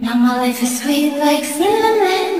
Now my life is sweet like cinnamon.